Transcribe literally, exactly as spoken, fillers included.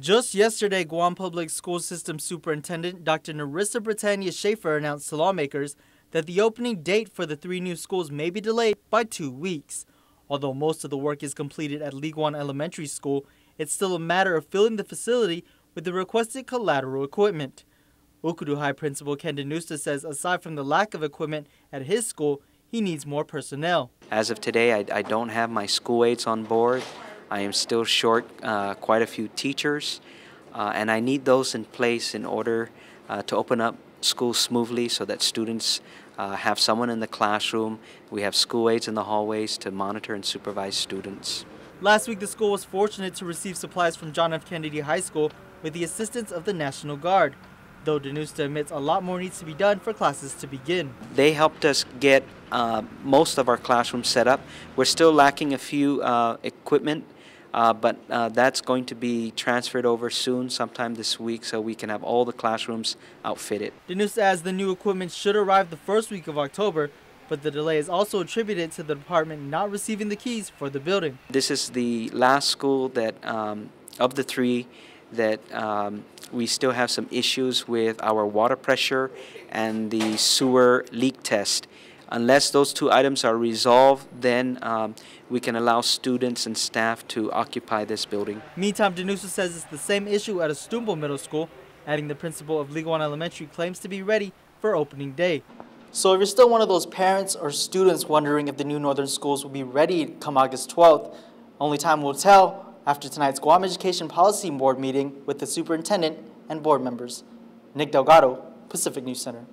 Just yesterday, Guam Public School System Superintendent Doctor Nerissa Britannia Schaefer announced to lawmakers that the opening date for the three new schools may be delayed by two weeks. Although most of the work is completed at Liguan Elementary School, it's still a matter of filling the facility with the requested collateral equipment. Okudu High Principal Ken Denusta says aside from the lack of equipment at his school, he needs more personnel. As of today, I, I don't have my school aides on board. I am still short uh, quite a few teachers, uh, and I need those in place in order uh, to open up schools smoothly so that students uh, have someone in the classroom. We have school aides in the hallways to monitor and supervise students. Last week, the school was fortunate to receive supplies from John F. Kennedy High School with the assistance of the National Guard, though Denusta admits a lot more needs to be done for classes to begin. They helped us get uh, most of our classrooms set up. We're still lacking a few uh, equipment. Uh, but uh, that's going to be transferred over soon, sometime this week, so we can have all the classrooms outfitted. Denusta adds the new equipment should arrive the first week of October, but the delay is also attributed to the department not receiving the keys for the building. This is the last school that, um, of the three, that um, we still have some issues with our water pressure and the sewer leak test. Unless those two items are resolved, then um, we can allow students and staff to occupy this building. Meantime, Denusta says it's the same issue at Astumbo Middle School, adding the principal of Liguan Elementary claims to be ready for opening day. So if you're still one of those parents or students wondering if the new northern schools will be ready come August twelfth, only time will tell after tonight's Guam Education Policy Board meeting with the superintendent and board members. Nick Delgado, Pacific News Center.